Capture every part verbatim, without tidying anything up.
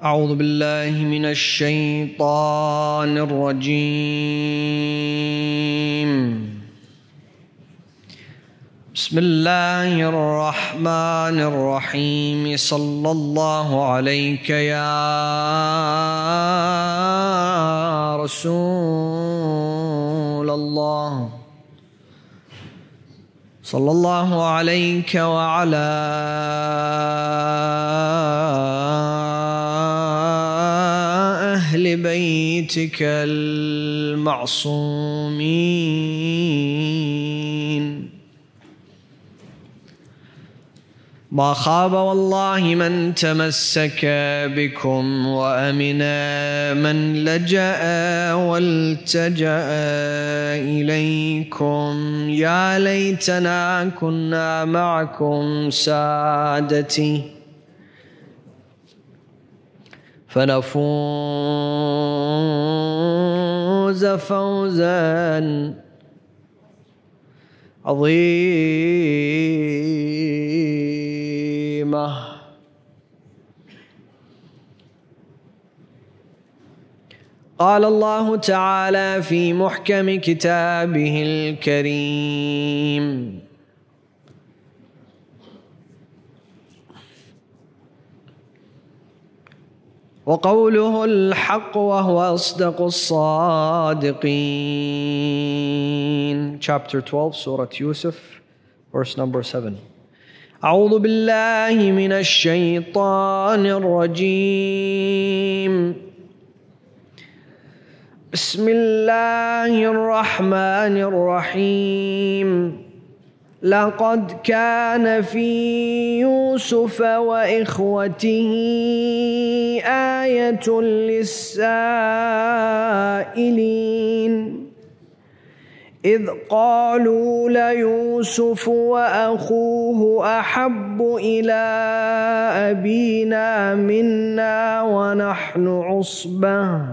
أعوذ بالله من الشيطان الرجيم. بسم الله الرحمن الرحيم. صلى الله عليك يا رسول الله، صلى الله عليك وعلى أهل بيتك المعصومين. ما خاب والله من تمسك بكم، وأمنا من لجأ والتجأ إليكم. يا ليتنا كنا معكم سادتي فنفوز فوزا عظيما. قال الله تعالى في محكم كتابه الكريم: وقوله الحق وهو أصدق الصادقين. Chapter twelve, Surah Yusuf, verse number seven. أعوذ بالله من الشيطان الرجيم. بسم الله الرحمن الرحيم. لقد كان في يوسف وإخوته آية للسائلين. إذ قالوا ليوسف وأخوه أحب إلى أبينا منا ونحن عصبة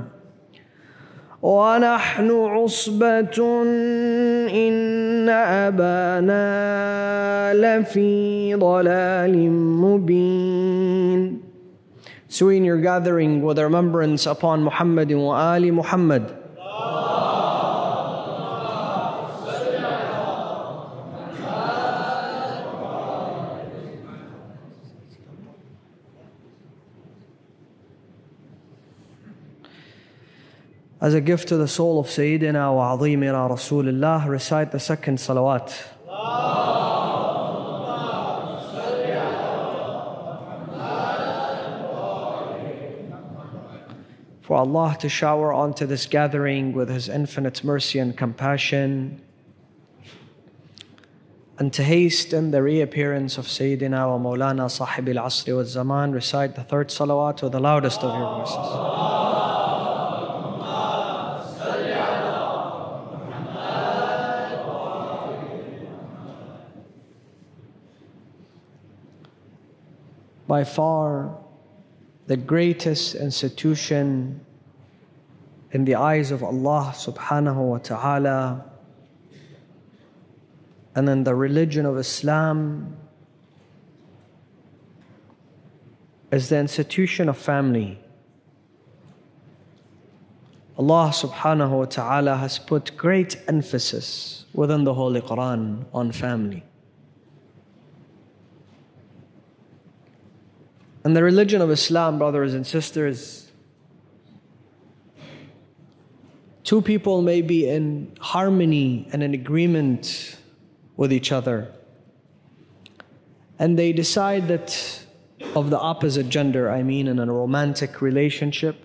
ونحن عصبة إن أبانا لفي ضلال مبين. So in your gathering with a remembrance upon Muhammad and Ali Muhammad. As a gift to the soul of Sayyidina wa Azimina Rasulullah, recite the second salawat. For Allah to shower onto this gathering with His infinite mercy and compassion, and to hasten the reappearance of Sayyidina wa Mawlana Sahib al-Asri wa Zaman, recite the third salawat with the loudest of your voices. By far the greatest institution in the eyes of Allah subhanahu wa ta'ala, and in the religion of Islam, is the institution of family. Allah subhanahu wa ta'ala has put great emphasis within the Holy Quran on family. And the religion of Islam, brothers and sisters, two people may be in harmony and in agreement with each other, and they decide that of the opposite gender, I mean in a romantic relationship,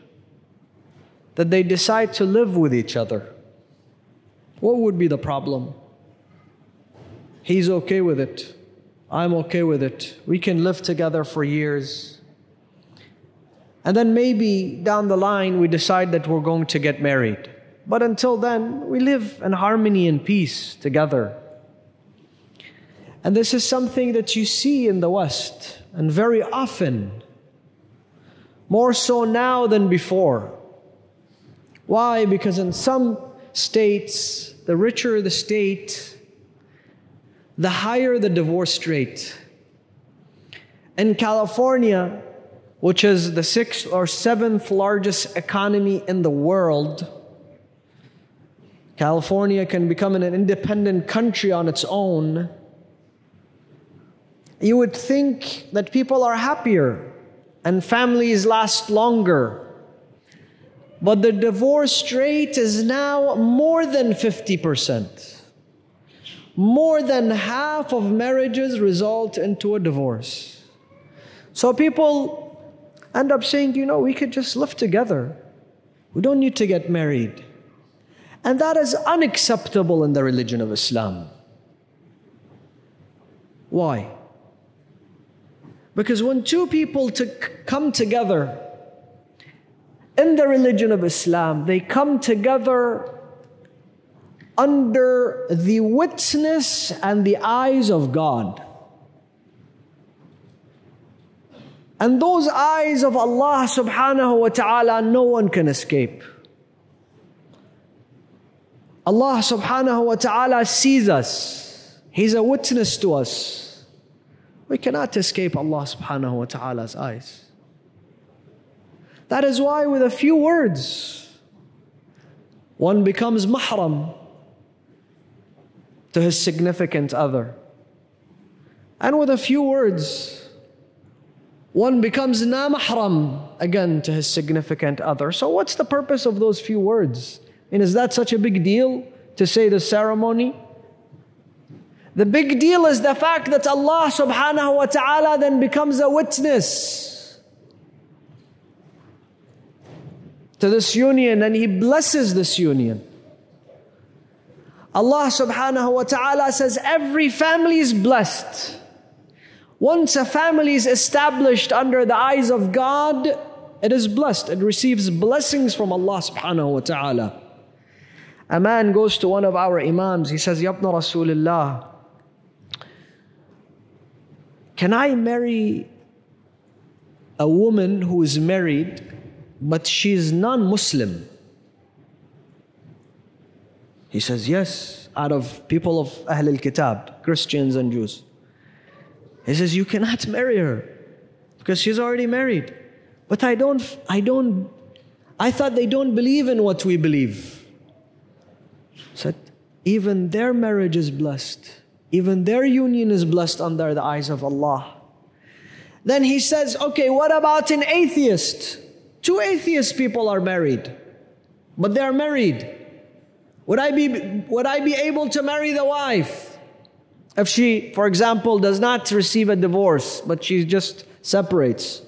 that they decide to live with each other. What would be the problem? He's okay with it. I'm okay with it. We can live together for years. And then maybe down the line we decide that we're going to get married. But until then, we live in harmony and peace together. And this is something that you see in the West, and very often, more so now than before. Why? Because in some states, the richer the state, the higher the divorce rate. In California, which is the sixth or seventh largest economy in the world, California can become an independent country on its own, you would think that people are happier and families last longer. But the divorce rate is now more than fifty percent. More than half of marriages result into a divorce. So people end up saying, you know, we could just live together. We don't need to get married. And that is unacceptable in the religion of Islam. Why? Because when two people to come together in the religion of Islam, they come together under the witness and the eyes of God. And those eyes of Allah subhanahu wa ta'ala, no one can escape. Allah subhanahu wa ta'ala sees us. He's a witness to us. We cannot escape Allah subhanahu wa ta'ala's eyes. That is why with a few words, one becomes mahram to his significant other. And with a few words, one becomes na mahram again to his significant other. So what's the purpose of those few words? And is that such a big deal to say the ceremony? The big deal is the fact that Allah subhanahu wa ta'ala then becomes a witness to this union and He blesses this union. Allah subhanahu wa ta'ala says every family is blessed. Once a family is established under the eyes of God, it is blessed. It receives blessings from Allah subhanahu wa ta'ala. A man goes to one of our imams, he says, Ya Ibn Rasulullah, can I marry a woman who is married, but she is non-Muslim? He says, yes, out of people of Ahl al-Kitab, Christians and Jews. He says, you cannot marry her, because she's already married. But I don't, I don't, I thought they don't believe in what we believe. Said, even their marriage is blessed. Even their union is blessed under the eyes of Allah. Then he says, okay, what about an atheist? Two atheist people are married, but they are married. Would I be, would I be able to marry the wife if she, for example, does not receive a divorce, but she just separates?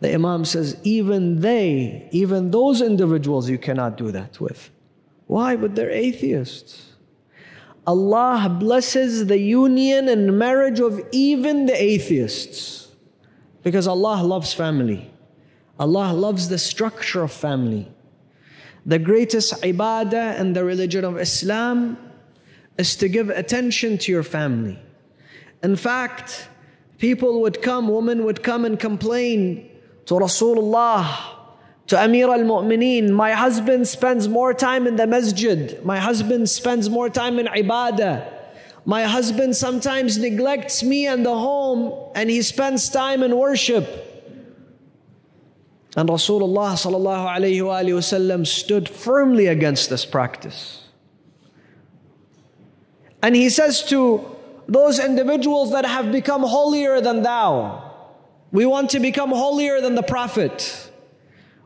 The Imam says, even they, even those individuals, you cannot do that with. Why? But they're atheists. Allah blesses the union and marriage of even the atheists. Because Allah loves family. Allah loves the structure of family. The greatest ibadah in the religion of Islam is to give attention to your family. In fact, people would come, women would come and complain to Rasulullah, to Amir al-Mu'mineen, my husband spends more time in the masjid. My husband spends more time in ibadah. My husband sometimes neglects me and the home, and he spends time in worship. And Rasulullah sallallahu alayhi wa alayhi wa sallam stood firmly against this practice. And he says to those individuals that have become holier than thou, we want to become holier than the Prophet.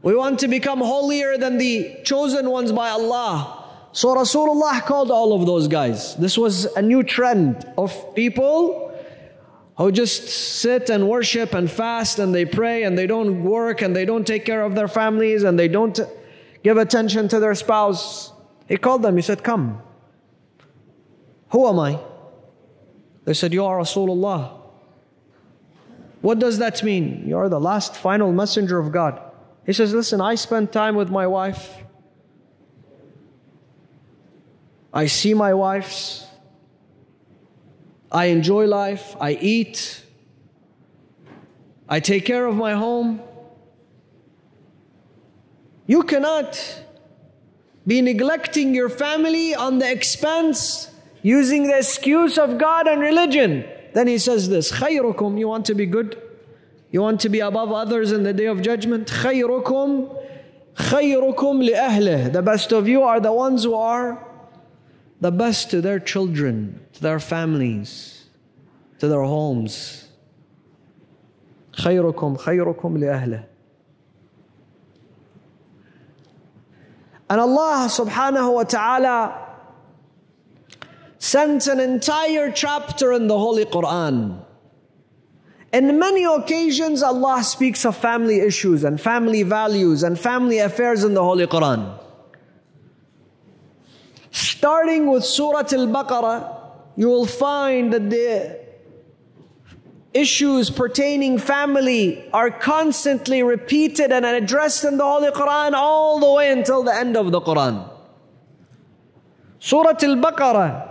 We want to become holier than the chosen ones by Allah. So Rasulullah called all of those guys. This was a new trend of people who just sit and worship and fast and they pray and they don't work and they don't take care of their families and they don't give attention to their spouse. He called them, he said, come. Who am I? They said, you are Rasulullah. What does that mean? You are the last final messenger of God. He says, listen, I spend time with my wife. I see my wives. I enjoy life. I eat. I take care of my home. You cannot be neglecting your family on the expense, using the excuse of God and religion. Then he says this, خيركم, you want to be good? You want to be above others in the Day of Judgment? خَيْرُكُمْ خَيْرُكُمْ لِأَهْلِهِ. The best of you are the ones who are the best to their children, to their families, to their homes. خَيْرُكُمْ خَيْرُكُمْ لِأَهْلِهِ. And Allah subhanahu wa ta'ala sent an entire chapter in the Holy Quran. In many occasions, Allah speaks of family issues and family values and family affairs in the Holy Quran. Starting with Surah Al-Baqarah, you will find that the issues pertaining family are constantly repeated and addressed in the Holy Quran all the way until the end of the Quran. Surah Al-Baqarah,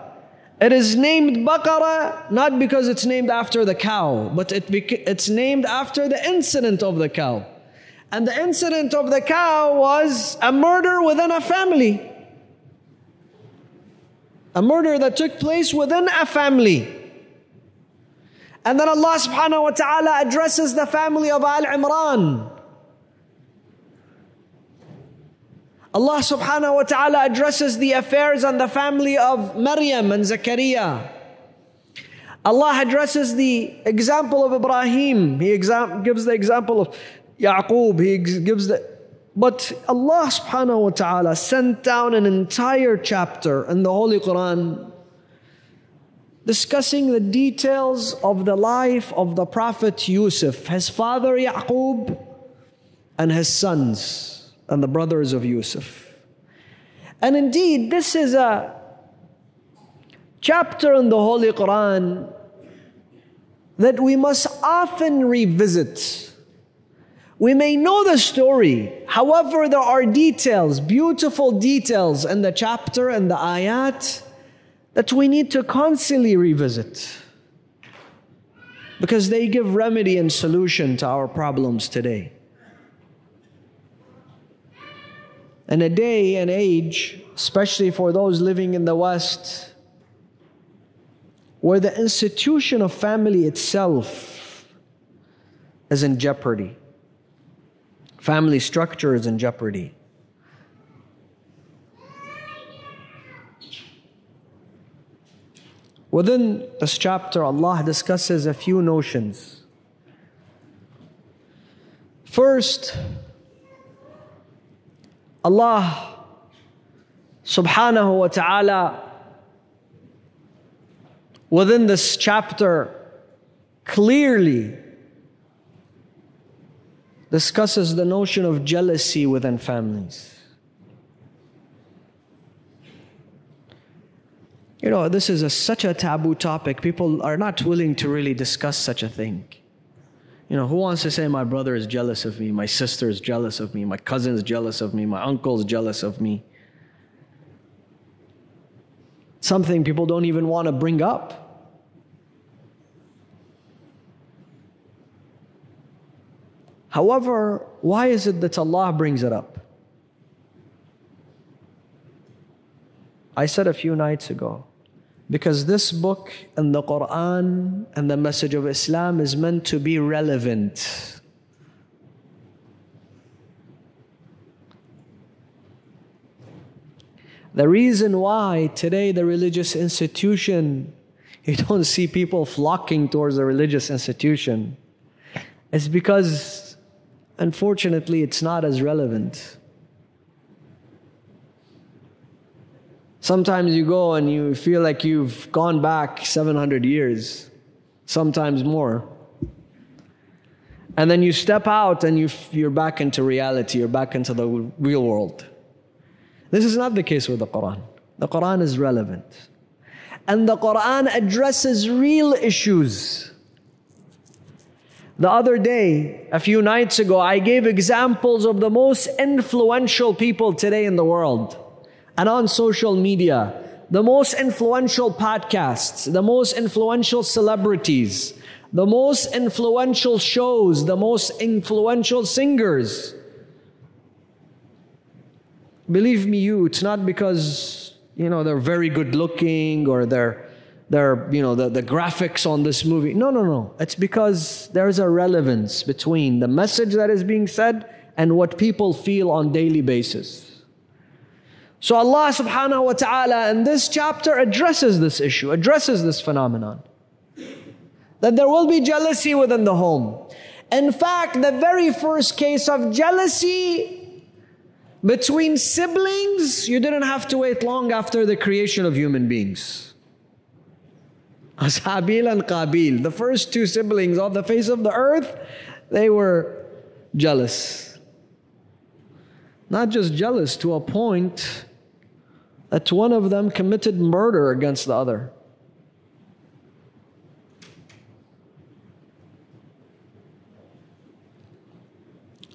it is named Baqarah not because it's named after the cow, but it it's named after the incident of the cow. And the incident of the cow was a murder within a family. A murder that took place within a family. And then Allah subhanahu wa ta'ala addresses the family of Al Imran. Allah subhanahu wa ta'ala addresses the affairs and the family of Maryam and Zakaria. Allah addresses the example of Ibrahim. He gives the example of Yaqub. He gives the... But Allah subhanahu wa ta'ala sent down an entire chapter in the Holy Quran discussing the details of the life of the Prophet Yusuf, his father Yaqub, and his sons, and the brothers of Yusuf. And indeed, this is a chapter in the Holy Quran that we must often revisit. We may know the story, however, there are details, beautiful details in the chapter and the ayat that we need to constantly revisit, because they give remedy and solution to our problems today. In a day and age, especially for those living in the West, where the institution of family itself is in jeopardy, family structure is in jeopardy. Within this chapter, Allah discusses a few notions. First, Allah subhanahu wa ta'ala within this chapter clearly discusses the notion of jealousy within families. You know, this is a, such a taboo topic. People are not willing to really discuss such a thing. You know, who wants to say my brother is jealous of me, my sister is jealous of me, my cousin is jealous of me, my uncle is jealous of me? Something people don't even want to bring up. However, why is it that Allah brings it up? I said a few nights ago, because this book and the Quran and the message of Islam is meant to be relevant. The reason why today the religious institution, you don't see people flocking towards the religious institution, is because unfortunately it's not as relevant. Sometimes you go and you feel like you've gone back seven hundred years, sometimes more. And then you step out and you you're back into reality, you're back into the real world. This is not the case with the Quran. The Quran is relevant. And the Quran addresses real issues. The other day, a few nights ago, I gave examples of the most influential people today in the world. And on social media, the most influential podcasts, the most influential celebrities, the most influential shows, the most influential singers. Believe me, you, it's not because, you know, they're very good looking or they're they're, you know, the, the graphics on this movie. No, no, no. It's because there's a relevance between the message that is being said and what people feel on a daily basis. So Allah subhanahu wa ta'ala in this chapter addresses this issue, addresses this phenomenon. That there will be jealousy within the home. In fact, the very first case of jealousy between siblings, you didn't have to wait long after the creation of human beings. As Habil and Qabil, the first two siblings on the face of the earth, they were jealous. Not just jealous, to a point that one of them committed murder against the other.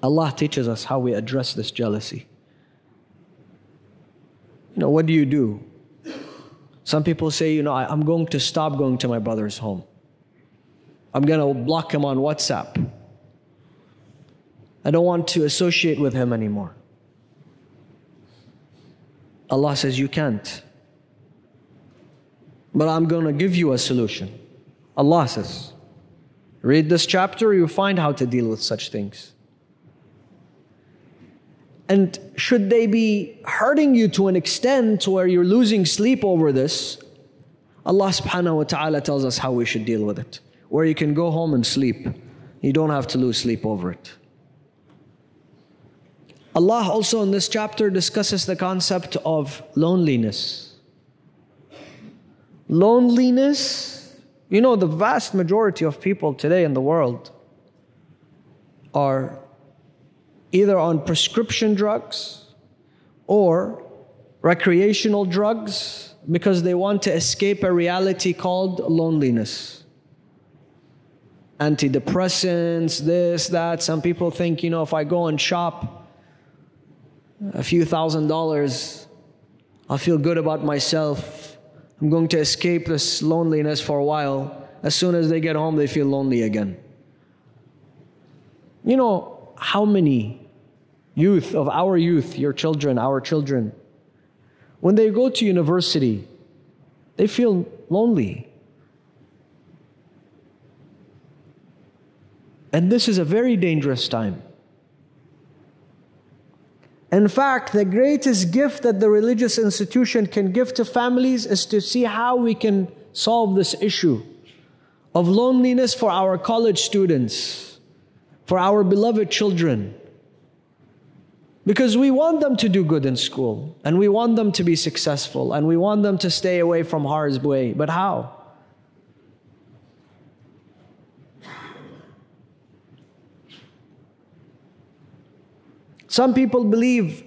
Allah teaches us how we address this jealousy. You know, what do you do? Some people say, you know, I, I'm going to stop going to my brother's home. I'm going to block him on WhatsApp. I don't want to associate with him anymore. Allah says, you can't. But I'm going to give you a solution. Allah says, read this chapter, you'll find how to deal with such things. And should they be hurting you to an extent to where you're losing sleep over this, Allah subhanahu wa ta'ala tells us how we should deal with it. Where you can go home and sleep. You don't have to lose sleep over it. Allah also in this chapter discusses the concept of loneliness. Loneliness, you know, the vast majority of people today in the world are either on prescription drugs or recreational drugs because they want to escape a reality called loneliness. Antidepressants, this, that. Some people think, you know, if I go and shop a few thousand dollars, I'll feel good about myself. I'm going to escape this loneliness for a while. As soon as they get home, they feel lonely again. You know, how many youth of our youth, your children, our children, when they go to university, they feel lonely. And this is a very dangerous time. In fact, the greatest gift that the religious institution can give to families is to see how we can solve this issue of loneliness for our college students, for our beloved children. Because we want them to do good in school, and we want them to be successful, and we want them to stay away from harm's way. But how? Some people believe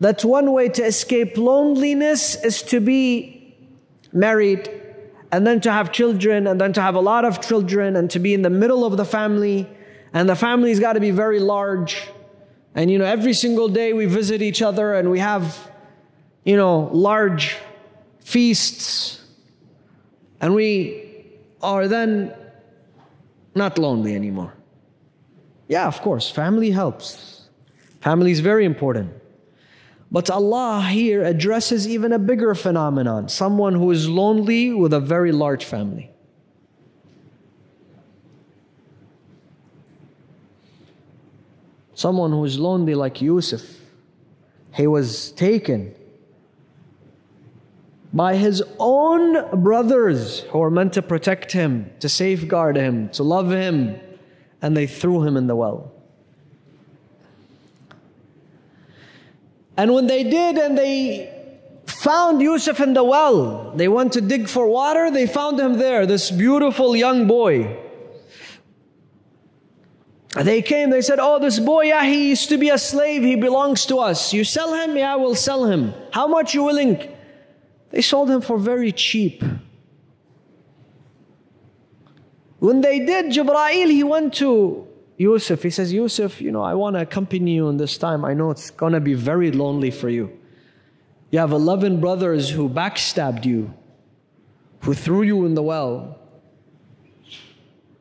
that one way to escape loneliness is to be married, and then to have children, and then to have a lot of children, and to be in the middle of the family. And the family's got to be very large. And, you know, every single day we visit each other and we have, you know, large feasts. And we are then not lonely anymore. Yeah, of course, family helps. Family is very important. But Allah here addresses even a bigger phenomenon. Someone who is lonely with a very large family. Someone who is lonely like Yusuf. He was taken by his own brothers who were meant to protect him, to safeguard him, to love him, and they threw him in the well. And when they did and they found Yusuf in the well, they went to dig for water, they found him there, this beautiful young boy. They came, they said, oh, this boy, yeah, he used to be a slave, he belongs to us. You sell him? Yeah, I will sell him. How much you willing? They sold him for very cheap. When they did, Jibra'il, he went to Yusuf. He says, Yusuf, you know, I want to accompany you in this time. I know it's going to be very lonely for you. You have eleven brothers who backstabbed you, who threw you in the well.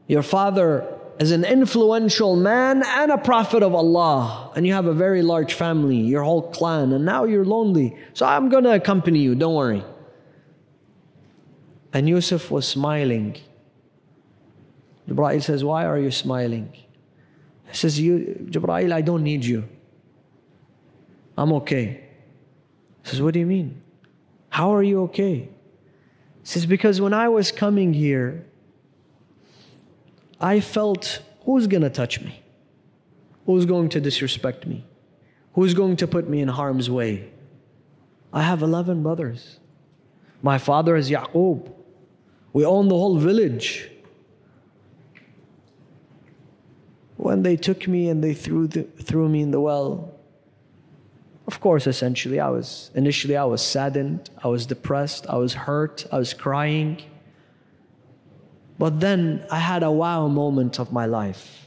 Your father as an influential man and a prophet of Allah, and you have a very large family, your whole clan, and now you're lonely. So I'm going to accompany you, don't worry. And Yusuf was smiling. Jibreel says, why are you smiling? He says, you, Jibreel, I don't need you. I'm okay. He says, what do you mean? How are you okay? He says, because when I was coming here, I felt, who's going to touch me? Who's going to disrespect me? Who's going to put me in harm's way? I have eleven brothers. My father is Yaqub. We own the whole village. When they took me and they threw, the, threw me in the well, of course, essentially, I was, initially I was saddened, I was depressed, I was hurt, I was crying. But then I had a wow moment of my life,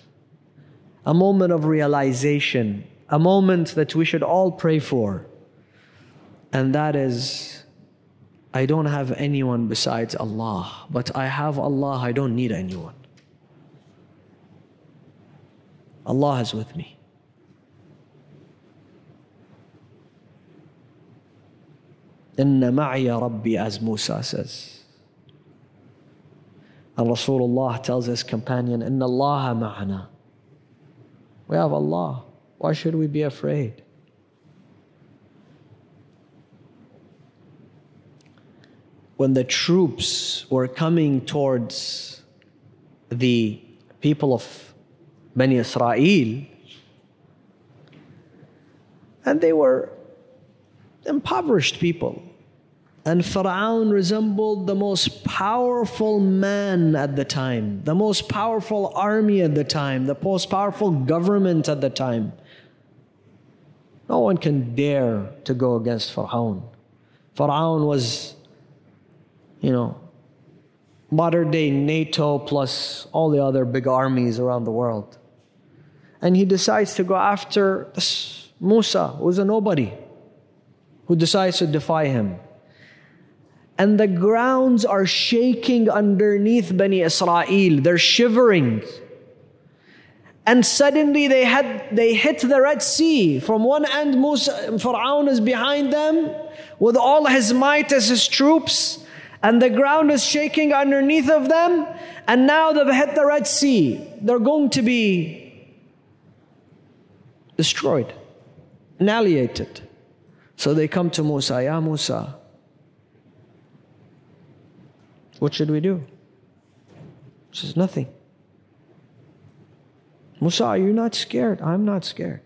a moment of realization, a moment that we should all pray for. And that is, I don't have anyone besides Allah, but I have Allah, I don't need anyone. Allah is with me. Inna ma'ya Rabbi, as Musa says. And Rasulullah tells his companion, Inna Allaha ma'ana. We have Allah. Why should we be afraid? When the troops were coming towards the people of Bani Israel, and they were impoverished people, and Fir'aun resembled the most powerful man at the time, the most powerful army at the time, the most powerful government at the time. No one can dare to go against Fir'aun. Fir'aun was, you know, modern day NATO plus all the other big armies around the world. And he decides to go after Musa, who's a nobody, who decides to defy him. And the grounds are shaking underneath Bani Israel. They're shivering. And suddenly they, had, they hit the Red Sea. From one end, Musa, Fir'aun is behind them with all his might as his troops. And the ground is shaking underneath of them. And now they've hit the Red Sea. They're going to be destroyed, annihilated. So they come to Musa, Ya Musa, what should we do? He says, nothing. Musa, are you not scared? I'm not scared.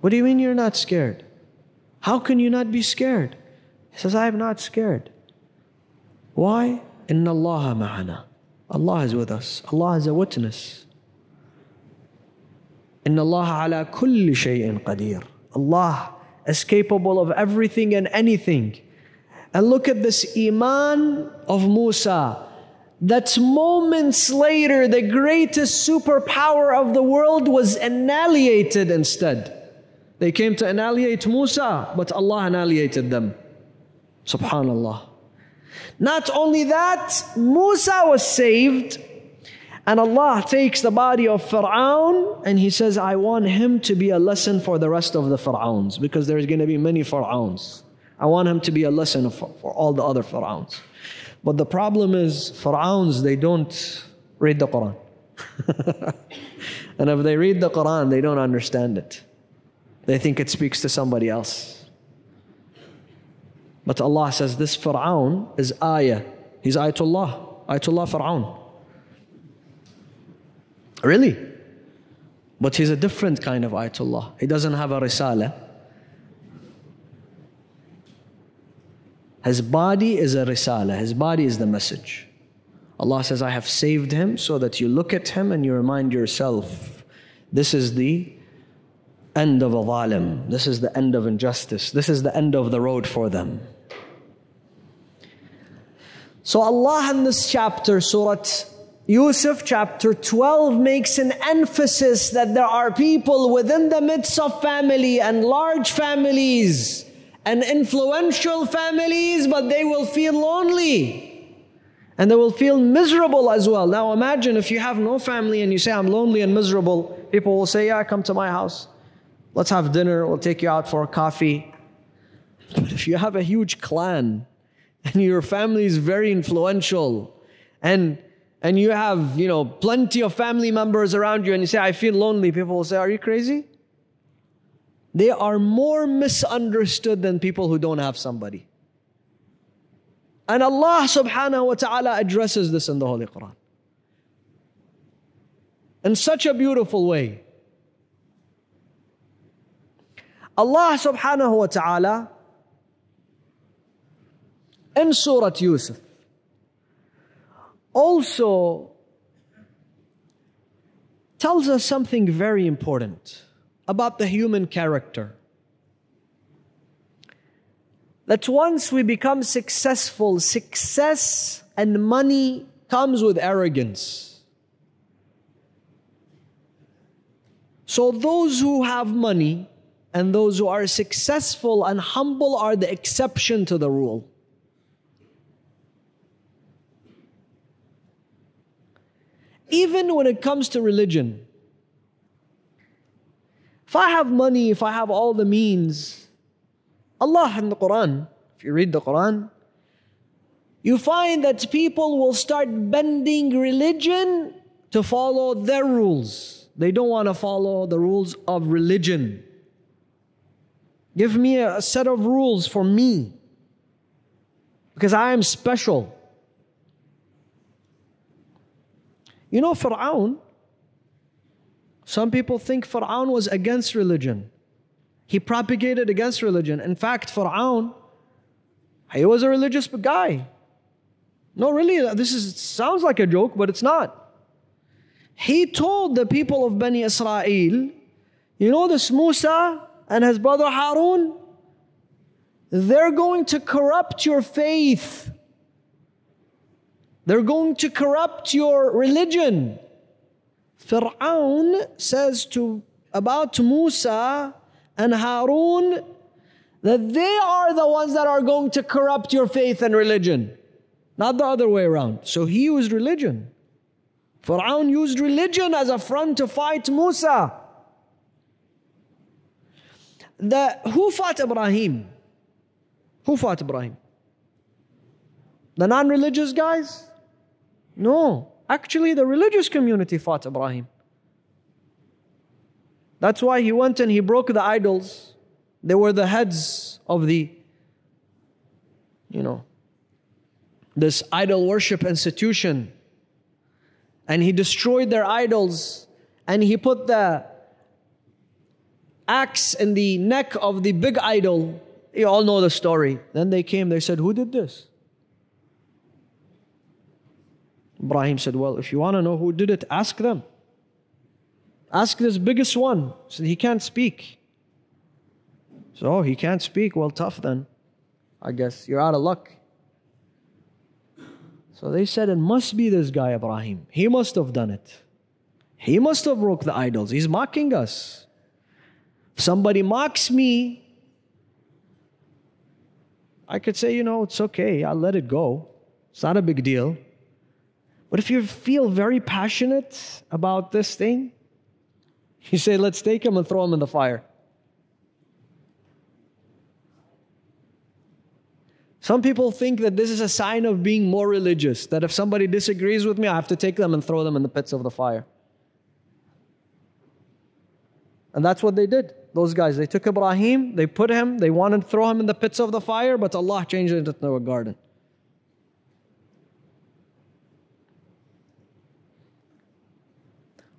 What do you mean you're not scared? How can you not be scared? He says, I am not scared. Why? Inna Allaha ma'ana. Allah is with us. Allah is a witness. Inna Allaha ala kulli shay'in qadir. Allah is capable of everything and anything. And look at this iman of Musa. That's moments later, the greatest superpower of the world was annihilated instead. They came to annihilate Musa, but Allah annihilated them. Subhanallah. Not only that, Musa was saved, and Allah takes the body of Fir'aun, and He says, I want him to be a lesson for the rest of the Fir'auns, because there's going to be many Fir'auns. I want him to be a lesson for, for all the other Fir'auns. But the problem is, Fir'auns, they don't read the Quran. And if they read the Quran, they don't understand it. They think it speaks to somebody else. But Allah says, this Fir'aun is ayah. He's Ayatullah. Ayatullah Fir'aun. Really? But he's a different kind of Ayatullah. He doesn't have a risalah. His body is a risalah. His body is the message. Allah says, I have saved him so that you look at him and you remind yourself, this is the end of a zalim. This is the end of injustice. This is the end of the road for them. So Allah in this chapter, Surah Yusuf chapter twelve, makes an emphasis that there are people within the midst of family and large families and influential families, but they will feel lonely and they will feel miserable as well. Now imagine if you have no family and you say, I'm lonely and miserable. People will say, yeah, come to my house. Let's have dinner. We'll take you out for coffee. But if you have a huge clan and your family is very influential and and you have, you know, plenty of family members around you and you say, I feel lonely, people will say, are you crazy? They are more misunderstood than people who don't have somebody. And Allah subhanahu wa ta'ala addresses this in the Holy Quran in such a beautiful way. Allah subhanahu wa ta'ala in Surah Yusuf also tells us something very important about the human character. That once we become successful, success and money comes with arrogance. So those who have money and those who are successful and humble are the exception to the rule. Even when it comes to religion, if I have money, if I have all the means, Allah in the Quran, if you read the Quran, you find that people will start bending religion to follow their rules. They don't want to follow the rules of religion. Give me a set of rules for me, because I am special. You know, Fir'aun, some people think Fir'aun was against religion. He propagated against religion. In fact, Fir'aun, he was a religious guy. No, really, this is, sounds like a joke, but it's not. He told the people of Bani Israel, you know this Musa and his brother Harun, they're going to corrupt your faith. They're going to corrupt your religion. Fir'aun says to, about Musa and Harun, that they are the ones that are going to corrupt your faith and religion, not the other way around. So he used religion. Fir'aun used religion as a front to fight Musa. The, who fought Ibrahim? Who fought Ibrahim? The non-religious guys? No. Actually, the religious community fought Ibrahim. That's why he went and he broke the idols. They were the heads of the, you know, this idol worship institution. And he destroyed their idols. And he put the axe in the neck of the big idol. You all know the story. Then they came, they said, who did this? Ibrahim said, well, if you want to know who did it, ask them. Ask this biggest one. So he can't speak. So he can't speak. Well, tough then. I guess you're out of luck. So they said, it must be this guy Ibrahim. He must have done it. He must have broke the idols. He's mocking us. If somebody mocks me, I could say, you know, it's okay. I'll let it go. It's not a big deal. But if you feel very passionate about this thing, you say, let's take him and throw him in the fire. Some people think that this is a sign of being more religious, that if somebody disagrees with me, I have to take them and throw them in the pits of the fire. And that's what they did, those guys. They took Ibrahim, they put him, they wanted to throw him in the pits of the fire, but Allah changed it into a garden.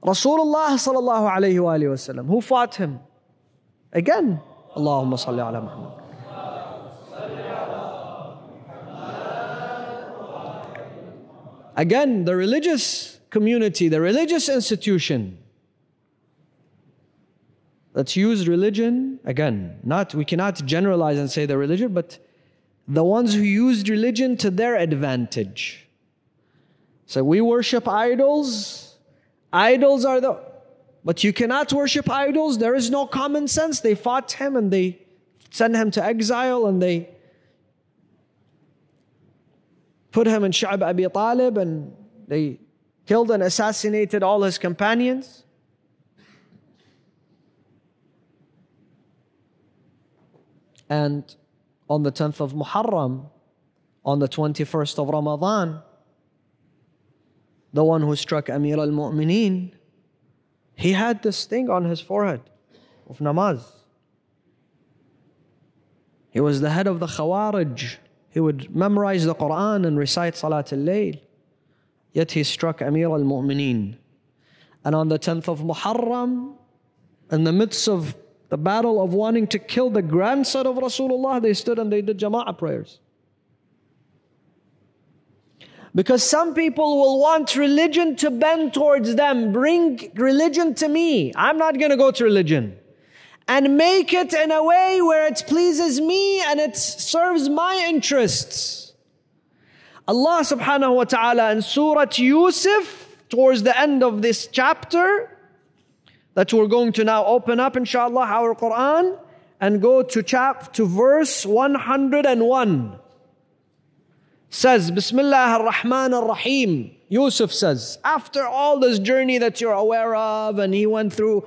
Rasulullah sallallahu alayhi wa alayhi wa sallam, who fought him? Again, Allahumma salli ala Muhammad. Again, the religious community, the religious institution that's used religion, again, not we cannot generalize and say the religion, but the ones who used religion to their advantage. So we worship idols. Idols are the, but you cannot worship idols. There is no common sense. They fought him and they sent him to exile and they put him in Sha'b Abi Talib and they killed and assassinated all his companions. And on the tenth of Muharram, on the twenty-first of Ramadan. The one who struck Amir al-Mu'mineen, he had this thing on his forehead of namaz. He was the head of the Khawarij. He would memorize the Quran and recite Salatul Layl. Yet he struck Amir al-Mu'mineen. And on the tenth of Muharram, in the midst of the battle of wanting to kill the grandson of Rasulullah, they stood and they did Jama'ah prayers. Because some people will want religion to bend towards them. Bring religion to me. I'm not going to go to religion. And make it in a way where it pleases me and it serves my interests. Allah subhanahu wa ta'ala in Surah Yusuf, towards the end of this chapter, that we're going to now open up inshallah our Quran and go to chap to verse one hundred and one. Says, Bismillah ar-Rahman ar-Rahim. Yusuf says, after all this journey that you're aware of, and he went through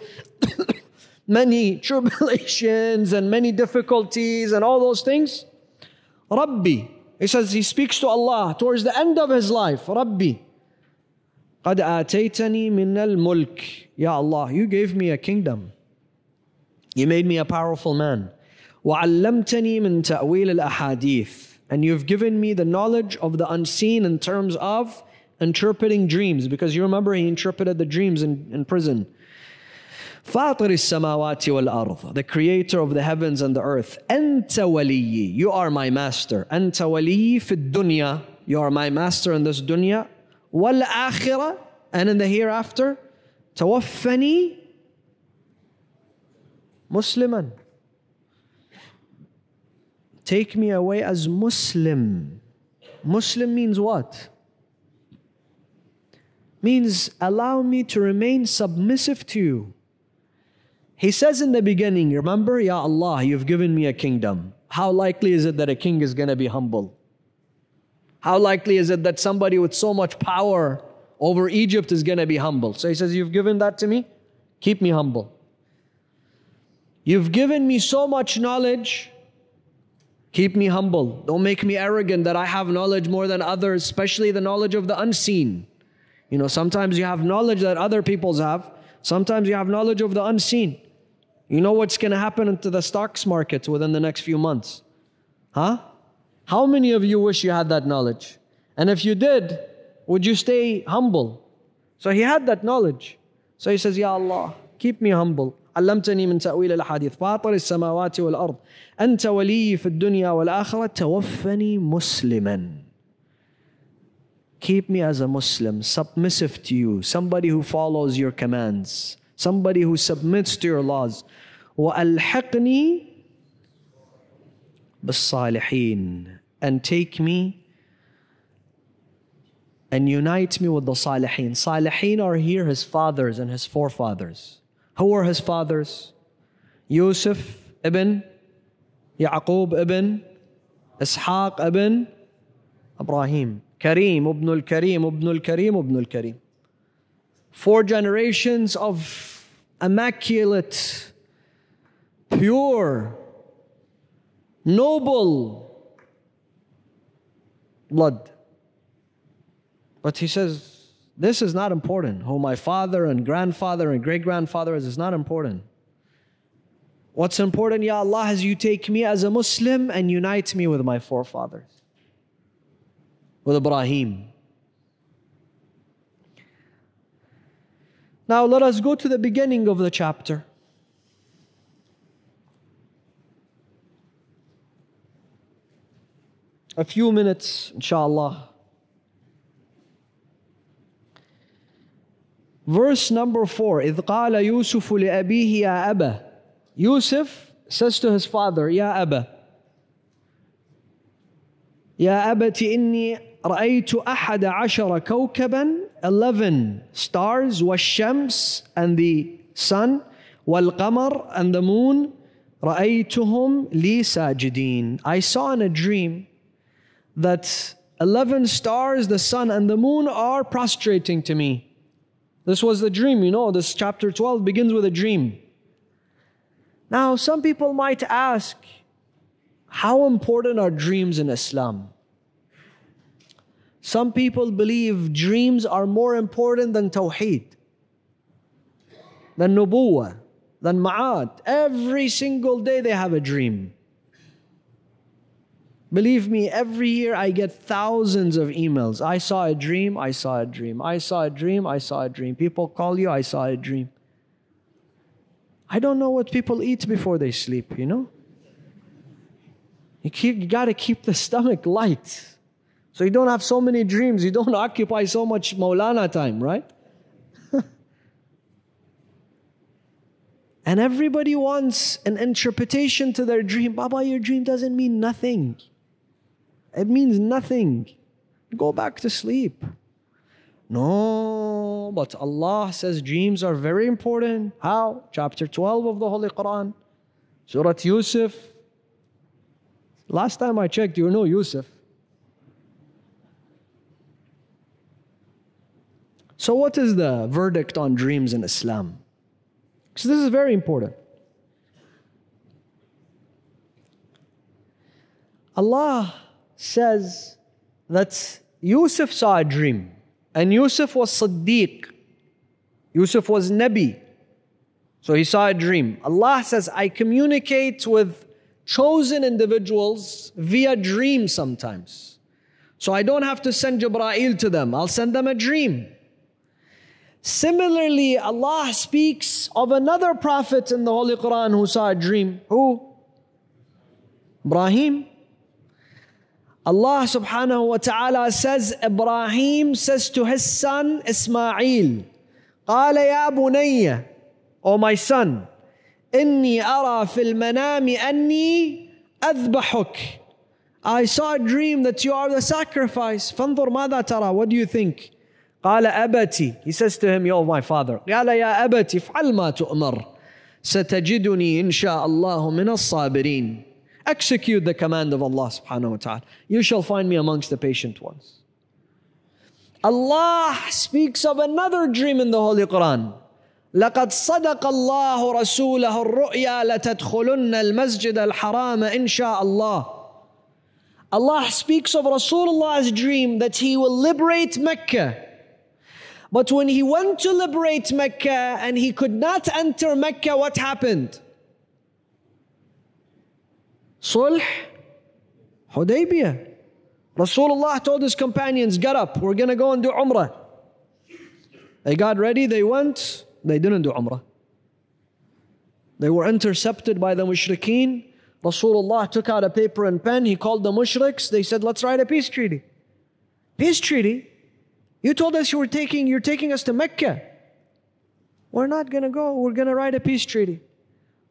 many tribulations and many difficulties and all those things, Rabbi, he says, he speaks to Allah towards the end of his life, Rabbi, قَدْ آتَيْتَنِي مِنَ الْمُلْكِ. Ya Allah, you gave me a kingdom. You made me a powerful man. وَعَلَّمْتَنِي مِنْ تَأْوِيلِ الْأَحَادِيثِ. And you've given me the knowledge of the unseen in terms of interpreting dreams. Because you remember he interpreted the dreams in, in prison. فَاطِرِ السَّمَاوَاتِ وَالْأَرْضِ. The creator of the heavens and the earth. أَنْتَ وَلِيِّ. You are my master. أَنْتَ وَلِيِّ فِي الدُّنْيَا. You are my master in this dunya. وَالْآخِرَةِ. And in the hereafter. تَوَفَّنِي مُسْلِمًا. Take me away as Muslim. Muslim means what? Means allow me to remain submissive to you. He says in the beginning, remember, Ya Allah, you've given me a kingdom. How likely is it that a king is going to be humble? How likely is it that somebody with so much power over Egypt is going to be humble? So he says, you've given that to me? Keep me humble. You've given me so much knowledge. Keep me humble. Don't make me arrogant that I have knowledge more than others, especially the knowledge of the unseen. You know, sometimes you have knowledge that other peoples have. Sometimes you have knowledge of the unseen. You know what's going to happen to the stocks markets within the next few months. Huh? How many of you wish you had that knowledge? And if you did, would you stay humble? So he had that knowledge. So he says, Ya Allah, keep me humble. علمتني من تأويل الأحاديث فاطر السماوات والأرض أنت ولي في الدنيا والآخرة توفني مسلما. Keep me as a Muslim, submissive to you, somebody who follows your commands, somebody who submits to your laws. وألحقني بالصالحين. And take me and unite me with the Salihin. Salihin are here his fathers and his forefathers. Who were his fathers? Yusuf ibn Yaqub ibn Ishaq ibn Ibrahim. Kareem ibn al-Kareem ibn al-Kareem ibn al-Kareem. Four generations of immaculate, pure, noble blood. But he says, this is not important. Who my father and grandfather and great-grandfather is, is not important. What's important, Ya Allah, is you take me as a Muslim and unite me with my forefathers. With Ibrahim. Now let us go to the beginning of the chapter. A few minutes, inshallah. Verse number four, إِذْ قَالَ يُوسُفُ لِأَبِيهِ يَا أَبَا. Yusuf says to his father, Ya Abba, Ya أَبَتِ إِنِّي رَأَيْتُ أَحَدَ عَشَرَ كَوْكَبًا. Eleven stars, وَالشَّمْسِ, and the sun, وَالْقَمَرِ, and the moon, رَأَيْتُهُمْ لِي سَاجِدِينَ. I saw in a dream that eleven stars, the sun and the moon are prostrating to me. This was the dream, you know, this chapter twelve begins with a dream. Now, some people might ask, How important are dreams in Islam? Some people believe dreams are more important than Tawheed, than Nubuwah, than Ma'at. Every single day they have a dream. Believe me, every year I get thousands of emails. I saw a dream, I saw a dream, I saw a dream, I saw a dream. People call you, I saw a dream. I don't know what people eat before they sleep, you know? You, you got to keep the stomach light. So you don't have so many dreams, you don't occupy so much Maulana time, right? And everybody wants an interpretation to their dream. Baba, your dream doesn't mean nothing. It means nothing. Go back to sleep. No, but Allah says dreams are very important. How? Chapter twelve of the Holy Quran. Surah Yusuf. Last time I checked, you know Yusuf. So what is the verdict on dreams in Islam? So this is very important. Allah says that Yusuf saw a dream, and Yusuf was Siddiq. Yusuf was Nabi. So he saw a dream. Allah says, I communicate with chosen individuals via dream sometimes. So I don't have to send Jibra'il to them. I'll send them a dream. Similarly, Allah speaks of another prophet in the Holy Quran who saw a dream. Who? Ibrahim. Allah subhanahu wa ta'ala says, Ibrahim says to his son Ismail, قَالَ يَا بُنَيَّ, O my son, إِنِّي أَرَى فِي الْمَنَامِ أَنِّي أَذْبَحُكَ. I saw a dream that you are the sacrifice. فَانْظُرْ مَاذَا تَرَى, what do you think? قَالَ أَبَتِي, he says to him, yo my father, قَالَ يَا أَبَتِي فَعَلْ مَا تُؤْمَرْ سَتَجِدُنِي إِنْ شَاءَ اللَّهُ مِنَ الصَّابِرِينَ. Execute the command of Allah subhanahu wa ta'ala. You shall find me amongst the patient ones. Allah speaks of another dream in the Holy Quran. لَقَدْ صَدَقَ اللَّهُ رَسُولَهُ الرُّؤْيَا لَتَدْخُلُنَّ الْمَسْجِدَ الْحَرَامَ إِنْ شَاءَ اللَّهُ. Allah speaks of Rasulullah's dream that he will liberate Mecca. But when he went to liberate Mecca and he could not enter Mecca, what happened? Sulh, Hudaybiyah. Rasulullah told his companions, get up, we're going to go and do Umrah. They got ready, they went, they didn't do Umrah. They were intercepted by the mushrikeen. Rasulullah took out a paper and pen, he called the mushriks, they said, let's write a peace treaty. Peace treaty? You told us you were taking, you're taking us to Mecca. We're not going to go. We're going to write a peace treaty.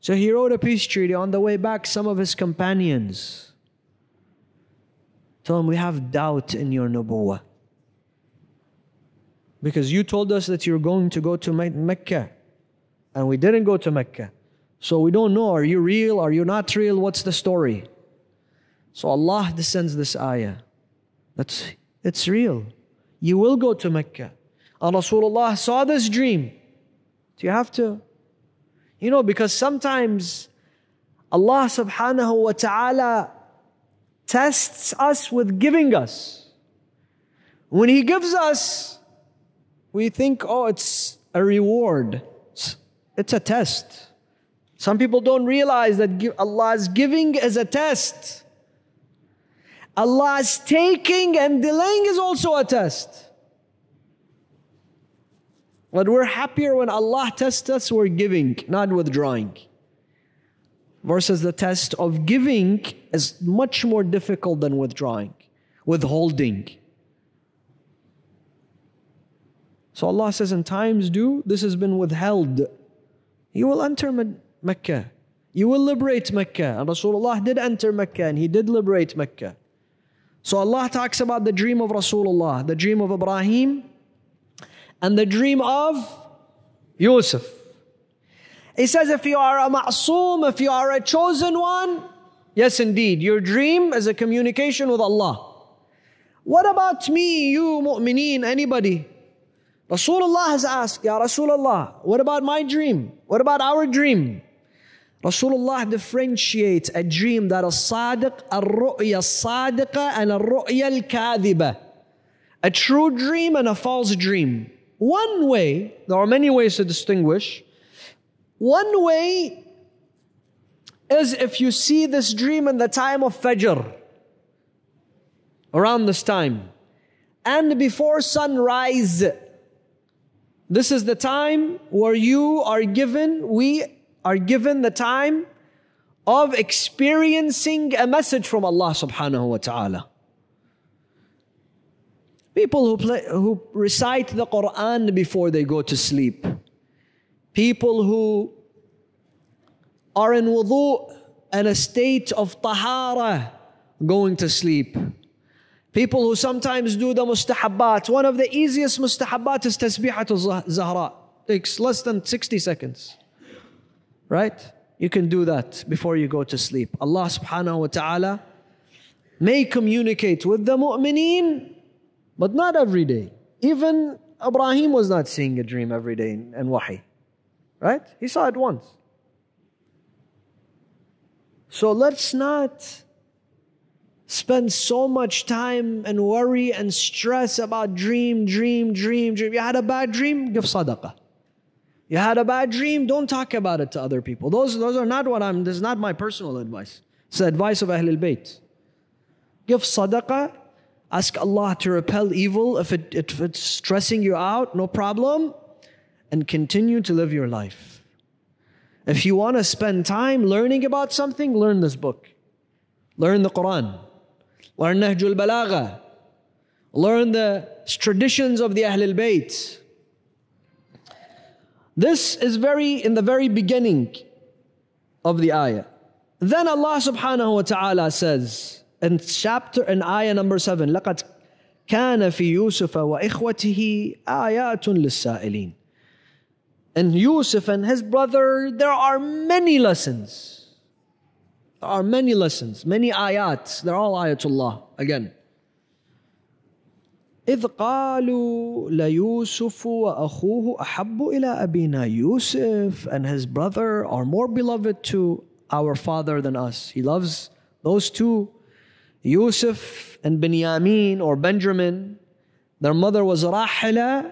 So he wrote a peace treaty. On the way back, some of his companions told him, we have doubt in your nubuwwah. Because you told us that you're going to go to Me- Mecca. And we didn't go to Mecca. So we don't know, are you real? Are you not real? What's the story? So Allah descends this ayah. That's, it's real. You will go to Mecca. And Rasulullah saw this dream. Do you have to? You know, because sometimes Allah subhanahu wa ta'ala tests us with giving us. When He gives us, we think, oh, it's a reward. It's a test. Some people don't realize that Allah's giving is a test. Allah's taking and delaying is also a test. But we're happier when Allah tests us, we're giving, not withdrawing. Versus the test of giving is much more difficult than withdrawing, withholding. So Allah says, in times due, this has been withheld. You will enter Me- Mecca. You will liberate Mecca. And Rasulullah did enter Mecca and he did liberate Mecca. So Allah talks about the dream of Rasulullah, the dream of Ibrahim, and the dream of Yusuf. He says, if you are a ma'soom, if you are a chosen one, yes indeed, your dream is a communication with Allah. What about me, you mu'mineen, anybody? Rasulullah has asked, Ya Rasulullah, what about my dream? What about our dream? Rasulullah differentiates a dream that is sadiq, al-ru'ya al-sadiqa and al-ru'ya al-kadhiba. A true dream and a false dream. One way, there are many ways to distinguish. One way is if you see this dream in the time of Fajr, around this time, and before sunrise. This is the time where you are given, we are given the time of experiencing a message from Allah subhanahu wa ta'ala. People who, play, who recite the Quran before they go to sleep. People who are in wudu and a state of tahara going to sleep. People who sometimes do the mustahabbat. One of the easiest mustahabbat is tasbihatul zahra. Takes less than sixty seconds. Right? You can do that before you go to sleep. Allah subhanahu wa ta'ala may communicate with the mu'mineen, but not every day. Even Ibrahim was not seeing a dream every day in, in wahi. Right? He saw it once. So let's not spend so much time and worry and stress about dream, dream, dream, dream. You had a bad dream, give sadaqah. You had a bad dream, don't talk about it to other people. Those, those are not what I'm, this is not my personal advice. It's the advice of Ahlul Bayt. Give sadaqah, ask Allah to repel evil. If, it, if it's stressing you out, no problem. And continue to live your life. If you want to spend time learning about something, learn this book. Learn the Quran. Learn Nahjul Balagha. Learn the traditions of the Ahlul Bayt. This is very in the very beginning of the ayah. Then Allah subhanahu wa ta'ala says in chapter in ayah number seven, لَقَدْ كَانَ فِي يُوسُفَ وَإِخْوَتِهِ آيَاتٌ لِلسَّائِلِينَ. And Yusuf and his brother, there are many lessons. There are many lessons, many ayats. They're all ayatullah again. إِذْ قَالُوا لَيُوسُفُ وَأَخُوهُ أَحَبُّ إِلَىٰ أَبِينَا. Yusuf and his brother are more beloved to our father than us. He loves those two. Yusuf and Binyamin or Benjamin. Their mother was Rahila.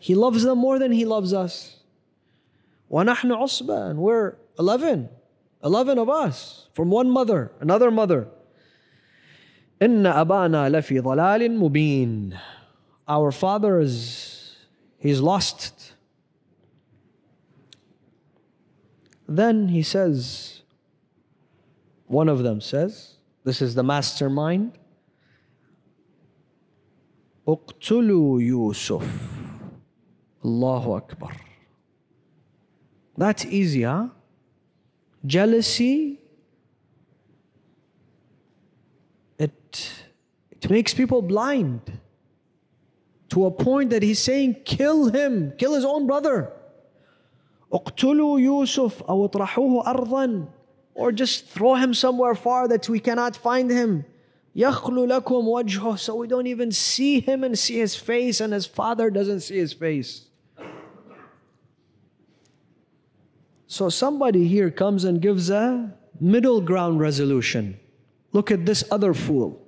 He loves them more than he loves us. وَنَحْنُ عُصْبًا. And we're eleven. Eleven of us, from one mother, another mother. Inna abana lafi dhalalin mubin. Our father is, he's lost. Then he says, one of them says, this is the mastermind, Uqtulu Yusuf. Allahu Akbar. That's easy, huh? Jealousy, it, it makes people blind to a point that he's saying, kill him, kill his own brother. اقتلوا يوسف أو اطرحوه أرضا. Or just throw him somewhere far that we cannot find him. يخلو لكم وجهه. So we don't even see him and see his face, and his father doesn't see his face. So somebody here comes and gives a middle ground resolution. Look at this other fool.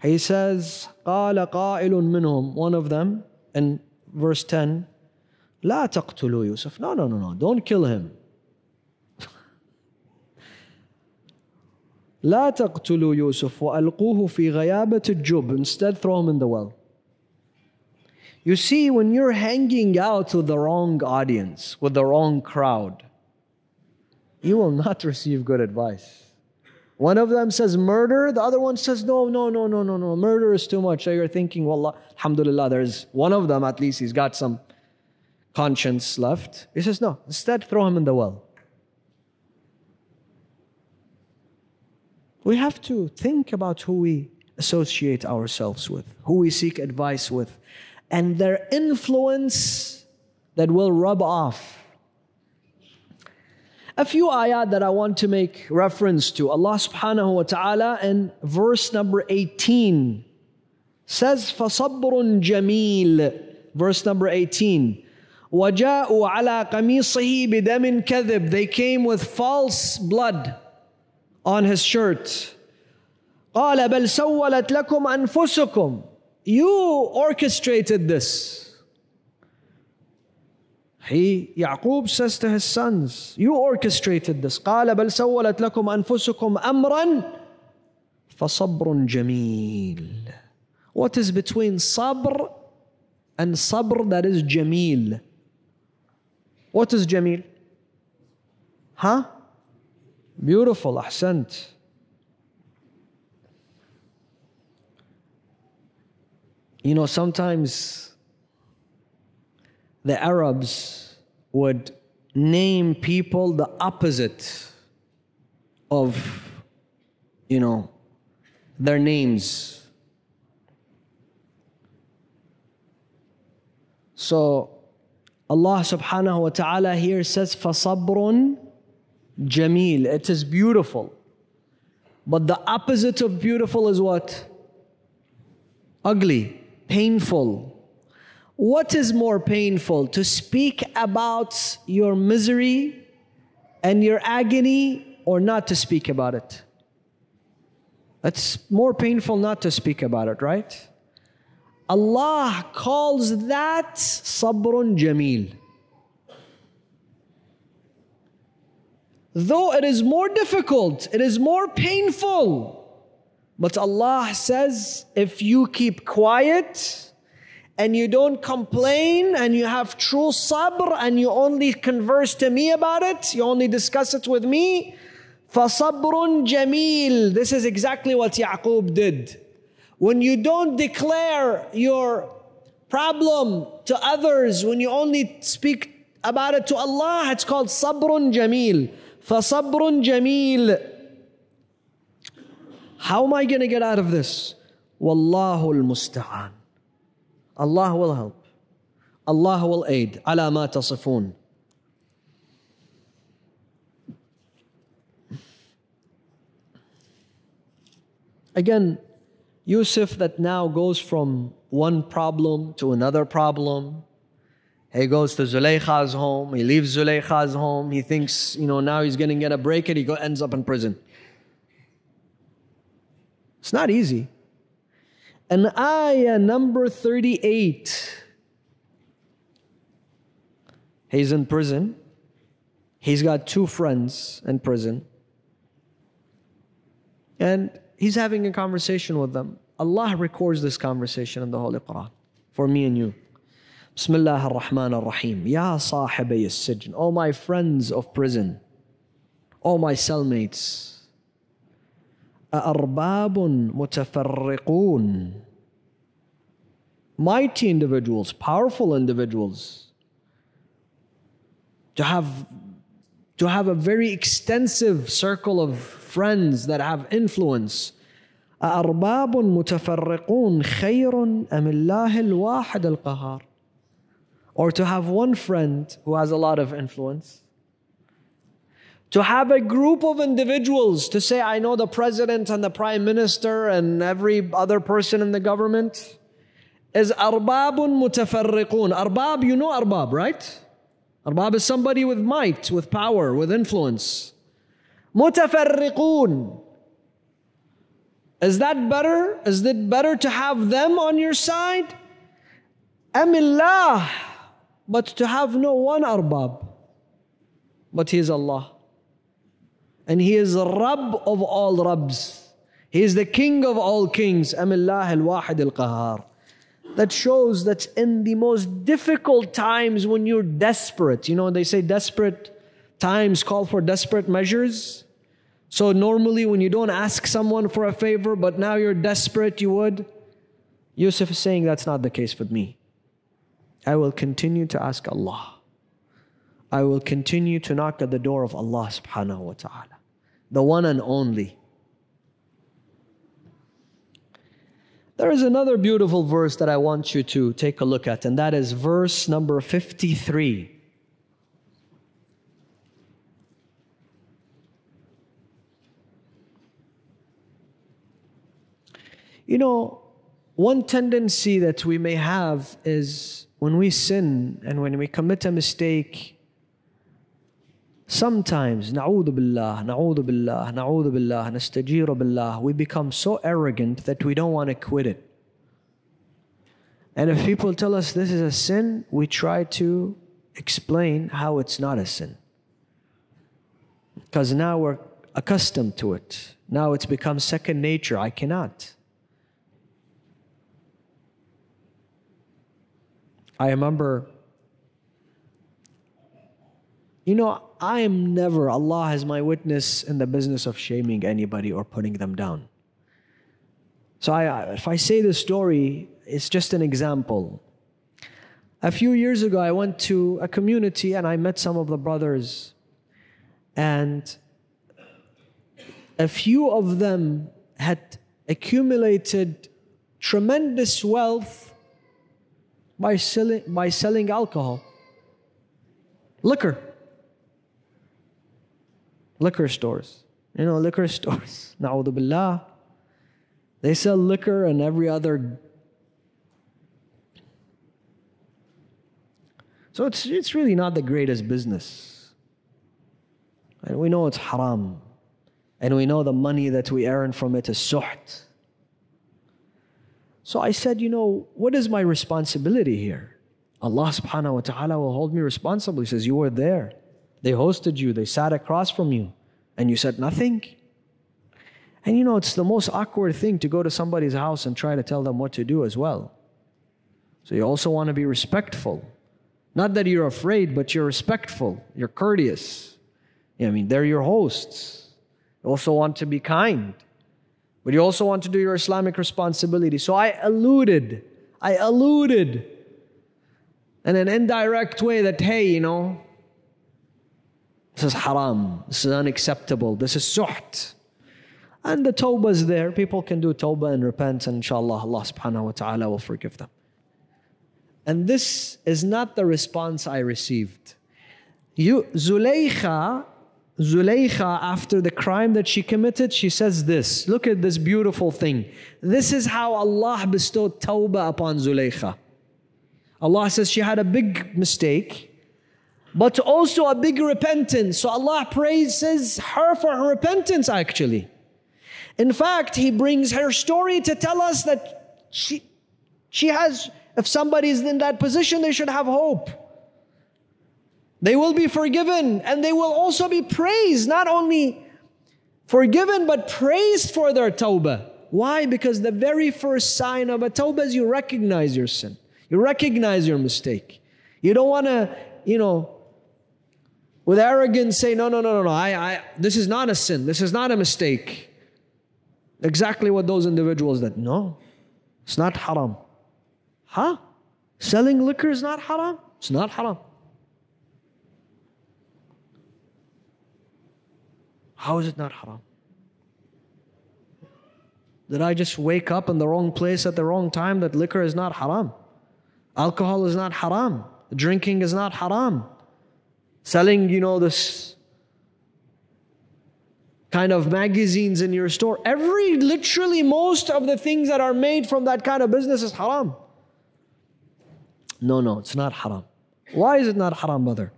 He says, قَالَ قَائِلٌ مِّنْهُمْ. One of them, in verse ten, لَا تَقْتُلُوا Yusuf. No, no, no, no, don't kill him. لَا تَقْتُلُوا Yusuf وَأَلْقُوهُ فِي غَيَابَةِ الْجُبِّ. Instead, throw him in the well. You see, when you're hanging out with the wrong audience, with the wrong crowd, you will not receive good advice. One of them says murder, the other one says no, no, no, no, no, no, murder is too much. So you're thinking, wallah, alhamdulillah, there's one of them, at least he's got some conscience left. He says no, instead throw him in the well. We have to think about who we associate ourselves with, who we seek advice with, and their influence that will rub off. A few ayat that I want to make reference to. Allah subhanahu wa ta'ala in verse number eighteen says, فَصَبْرٌ جَمِيلٌ. Verse number eighteen. وَجَاءُوا عَلَىٰ قَمِيصِهِ بِدَمٍ كَذِبٍ. They came with false blood on his shirt. قَالَ بَلْ سَوَّلَتْ لَكُمْ أَنفُسُكُمْ. You orchestrated this. He, Yaqub, says to his sons, you orchestrated this. قَالَ بَلْ سَوَّلَتْ لَكُمْ أَنفُسُكُمْ أَمْرًا فَصَبْرٌ جَمِيلٌ. What is between sabr and sabr that is jameel? What is jameel? Huh? Beautiful, ahsant. You know, sometimes the Arabs would name people the opposite of, you know, their names. So Allah subhanahu wa ta'ala here says, فَصَبْرٌ جَمِيلٌ. It is beautiful. But the opposite of beautiful is what? Ugly, painful. What is more painful? To speak about your misery and your agony, or not to speak about it? It's more painful not to speak about it, right? Allah calls that sabrun jameel. Though it is more difficult, it is more painful. But Allah says, if you keep quiet and you don't complain and you have true sabr and you only converse to me about it, you only discuss it with me, فَصَبْرٌ جَمِيلٌ. This is exactly what Yaqub did. When you don't declare your problem to others, when you only speak about it to Allah, it's called sabrun jameel. فَصَبْرٌ جَمِيلٌ. How am I going to get out of this? وَاللَّهُ الْمُسْتَعَانُ. Allah will help. Allah will aid. عَلَى مَا تَصِفُونَ. Again, Yusuf that now goes from one problem to another problem. He goes to Zulaykha's home. He leaves Zulaykha's home. He thinks, you know, now he's going to get a break, and he go, ends up in prison. It's not easy. And ayah number thirty-eight. He's in prison. He's got two friends in prison. And he's having a conversation with them. Allah records this conversation in the Holy Quran for me and you. Bismillah ar-Rahman ar-Rahim. Ya sahibay as-sijn. Oh my friends of prison. Oh my cellmates. Arbabun mutafarriqoon. Mighty individuals, powerful individuals. To have to have a very extensive circle of friends that have influence. أَأَرْبَابٌ مُتَفَرِّقُونَ خَيْرٌ أَمِ اللَّهِ الْوَاحِدِ الْقَهَارِ. Or to have one friend who has a lot of influence. To have a group of individuals to say, I know the president and the prime minister and every other person in the government, is أَرْبَابٌ مُتَفَرِّقُونَ. أَرْبَاب, you know أَرْبَاب, right? Arbab is somebody with might, with power, with influence. Mutafarriqoon. Is that better? Is it better to have them on your side? Amillah. But to have no one arbab. But he is Allah. And he is the Rabb of all Rabbs. He is the King of all Kings. Amillah al-Wahid al-Qahar. That shows that in the most difficult times, when you're desperate, you know, they say desperate times call for desperate measures. So normally when you don't ask someone for a favor, but now you're desperate, you would. Yusuf is saying, that's not the case with me. I will continue to ask Allah. I will continue to knock at the door of Allah subhanahu wa ta'ala, the one and only. There is another beautiful verse that I want you to take a look at, and that is verse number fifty-three. You know, One tendency that we may have is when we sin and when we commit a mistake, sometimes, na'udhu billah, na'udhu billah, na'udhu billah, nastajeeru billah, we become so arrogant that we don't want to quit it. And if people tell us this is a sin, we try to explain how it's not a sin. Because now we're accustomed to it. Now it's become second nature. I cannot. I remember, you know, I am never, Allah is my witness, in the business of shaming anybody or putting them down. So I, if I say this story, it's just an example. A few years ago, I went to a community and I met some of the brothers. And a few of them had accumulated tremendous wealth By selling, by selling alcohol, liquor, liquor stores, you know, liquor stores, na'udhu billah, they sell liquor and every other. So it's, it's really not the greatest business. And we know it's haram. And we know the money that we earn from it is suht. So I said, you know, what is my responsibility here? Allah subhanahu wa ta'ala will hold me responsible. He says, you were there. They hosted you. They sat across from you. And you said nothing. And you know, it's the most awkward thing to go to somebody's house and try to tell them what to do as well. So you also want to be respectful. Not that you're afraid, but you're respectful. You're courteous. You know, I mean, they're your hosts. You also want to be kind. But you also want to do your Islamic responsibility. So I alluded, I alluded in an indirect way that, hey, you know, this is haram, this is unacceptable, this is suht. And the tawbah is there. People can do tawbah and repent, and inshallah, Allah subhanahu wa ta'ala will forgive them. And this is not the response I received. You, Zulaykha, Zulaykha, after the crime that she committed, she says this. Look at this beautiful thing. This is how Allah bestowed tawbah upon Zulaykha. Allah says she had a big mistake, but also a big repentance. So Allah praises her for her repentance actually. In fact, He brings her story to tell us that she, she has, if somebody is in that position, they should have hope. They will be forgiven and they will also be praised, not only forgiven but praised for their tawbah. Why? Because the very first sign of a tawbah is you recognize your sin. You recognize your mistake. You don't want to, you know, with arrogance say, no, no, no, no, no, I, I, this is not a sin. This is not a mistake. Exactly what those individuals that, no, it's not haram. Huh? Selling liquor is not haram? It's not haram. How is it not haram? Did I just wake up in the wrong place at the wrong time that liquor is not haram? Alcohol is not haram. Drinking is not haram. Selling, you know, this kind of magazines in your store. Every, literally most of the things that are made from that kind of business is haram. No, no, it's not haram. Why is it not haram, brother?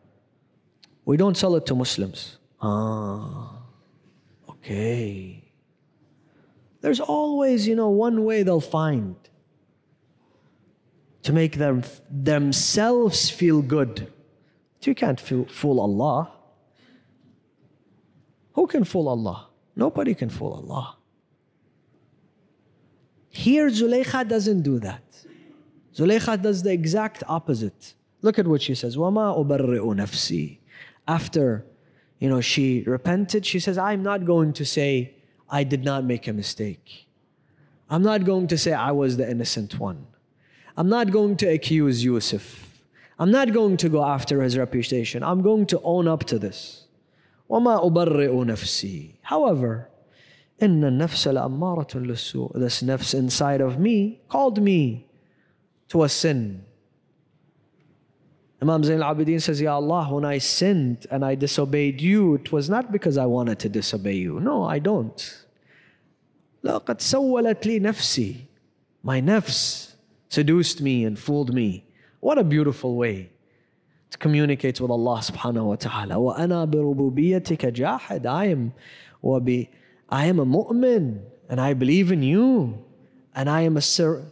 We don't sell it to Muslims. Ah. Okay. There's always, you know, one way they'll find to make them themselves feel good. But you can't feel, fool Allah. Who can fool Allah? Nobody can fool Allah. Here, Zulaykha doesn't do that. Zulaykha does the exact opposite. Look at what she says. وَمَا أُبَرِّئُ نَفْسِي. After, you know, she repented. She says, I'm not going to say I did not make a mistake. I'm not going to say I was the innocent one. I'm not going to accuse Yusuf. I'm not going to go after his reputation. I'm going to own up to this. وَمَا أُبَرِّئُ نَفْسِي. However, إِنَّ النَّفْسَ لَأَمَّارَةٌ لِلسُّوءِ. This nafs inside of me called me to a sin. Imam Zayn al-Abidin says, Ya Allah, when I sinned and I disobeyed you, it was not because I wanted to disobey you. No, I don't. لَقَدْ سَوَّلَتْ لِي نَفْسِي. My nafs seduced me and fooled me. What a beautiful way to communicate with Allah subhanahu wa ta'ala. وَأَنَا بِرُبُوبِيَّتِكَ جَاحِدٌ I am, I am a mu'min, and I believe in you, and I am a, ser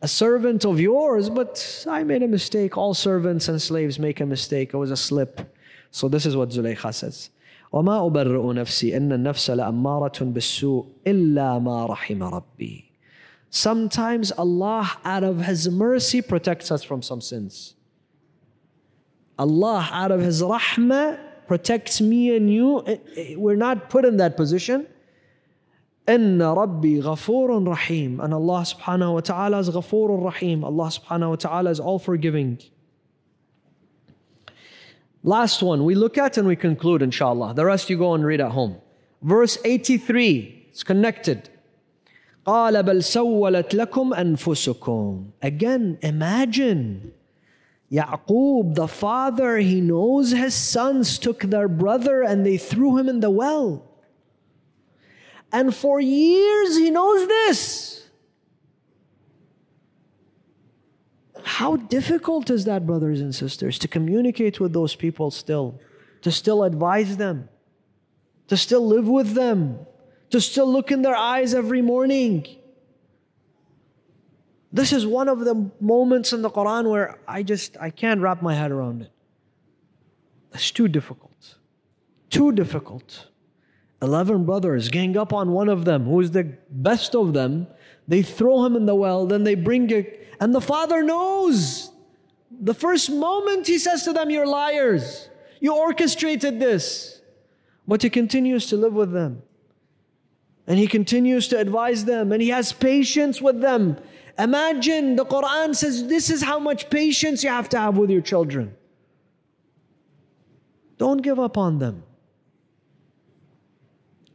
a servant of yours, but I made a mistake. All servants and slaves make a mistake. It was a slip. So this is what Zulaykha says. وَمَا أُبَرِّئُ نَفْسِي إِنَّ النَّفْسَ لَأَمَّارَةٌ بِالسُّوءِ إِلَّا مَا رَحِمَ رَبِّي. Sometimes Allah, out of His mercy, protects us from some sins. Allah, out of His rahmah, protects me and you. We're not put in that position. Inna Rabbi Ghafurun Rahim. And Allah subhanahu wa ta'ala is Ghafurun Rahim. Allah subhanahu wa ta'ala is all forgiving. Last one we look at and we conclude, inshallah. The rest you go and read at home. Verse eighty-three, it's connected. قَالَ بَلْ سَوَّلَتْ لَكُمْ أَنفُسُكُمْ. Again, imagine Ya'qub, the father, he knows his sons took their brother and they threw him in the well. And for years he knows this. How difficult is that, brothers and sisters, to communicate with those people still, to still advise them, to still live with them, to still look in their eyes every morning. This is one of the moments in the Quran where I just, I can't wrap my head around it. It's too difficult. Too difficult. Eleven brothers gang up on one of them, who is the best of them. They throw him in the well, then they bring it. And the father knows. The first moment he says to them, you're liars. You orchestrated this. But he continues to live with them. And he continues to advise them, and he has patience with them. Imagine, the Quran says this is how much patience you have to have with your children. Don't give up on them.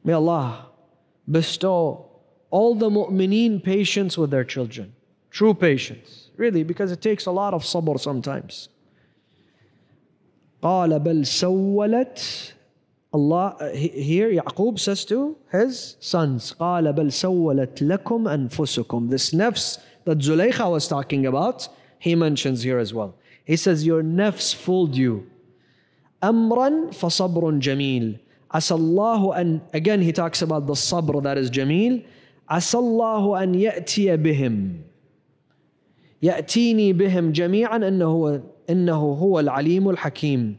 May Allah bestow all the mu'mineen patience with their children. True patience. Really, because it takes a lot of sabr sometimes. قَالَ بَلْ سَوَّلَتْ. Allah, here Ya'qub says to his sons, قَالَ بَلْ سَوَّلَتْ لَكُمْ أَنفُسُكُمْ. This nafs that Zulaykha was talking about, he mentions here as well. He says, your nafs fooled you. أَمْرًا فَصَبْرٌ جَمِيلٌ. عَسَى اللَّهُ أَنْ. Again, he talks about the sabr that is jameel. عَسَى اللَّهُ أَنْ يَأْتِيَ بِهِمْ يَأْتِينِي بِهِمْ جَمِيعًا إِنَّهُ هُوَ الْعَلِيمُ الْحَكِيمُ.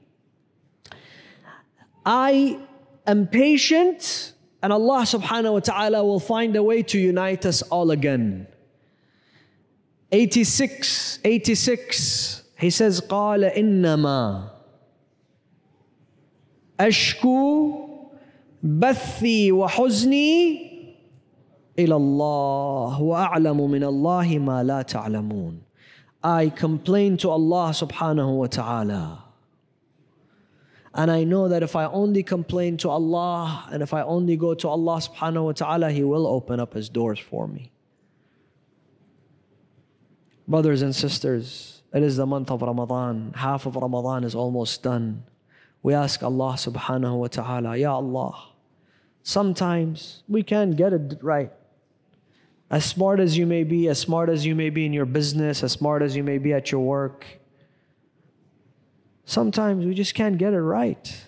I am patient, and Allah subhanahu wa ta'ala will find a way to unite us all again. eighty-six, eighty-six, he says, قَالَ إِنَّمَا أَشْكُو بَثِّي وَحُزْنِي إِلَى اللَّهِ وَأَعْلَمُ مِنَ اللَّهِ مَا لَا تَعْلَمُونَ. I complain to Allah subhanahu wa ta'ala. And I know that if I only complain to Allah, and if I only go to Allah subhanahu wa ta'ala, He will open up His doors for me. Brothers and sisters, it is the month of Ramadan. Half of Ramadan is almost done. We ask Allah subhanahu wa ta'ala, Ya Allah, sometimes we can't get it right. As smart as you may be, as smart as you may be in your business, as smart as you may be at your work, sometimes we just can't get it right.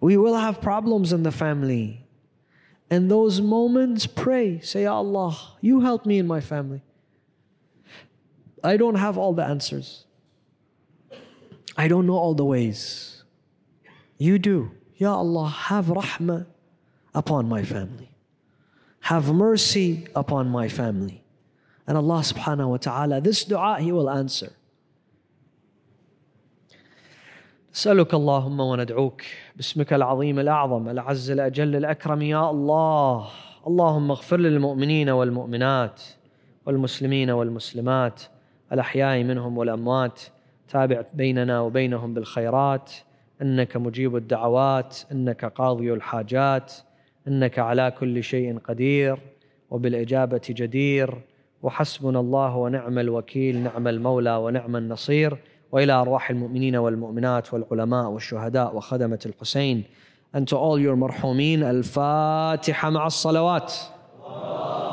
We will have problems in the family. In those moments, pray. Say, Ya Allah, you help me in my family. I don't have all the answers. I don't know all the ways. You do. Ya Allah, have rahmah upon my family. Have mercy upon my family. And Allah subhanahu wa ta'ala, this dua, He will answer. أسألك اللهم وندعوك باسمك العظيم الأعظم العز الأجل الأكرم يا الله. اللهم اغفر للمؤمنين والمؤمنات والمسلمين والمسلمات الأحياء منهم والأموات. تابع بيننا وبينهم بالخيرات إنك مجيب الدعوات إنك قاضي الحاجات إنك على كل شيء قدير وبالإجابة جدير. وحسبنا الله ونعم الوكيل نعم المولى ونعم النصير. وإلى أرواح المؤمنين والمؤمنات والعلماء والشهداء وخدمة الحسين. And to all your مرحومين الفاتحة مع الصلوات.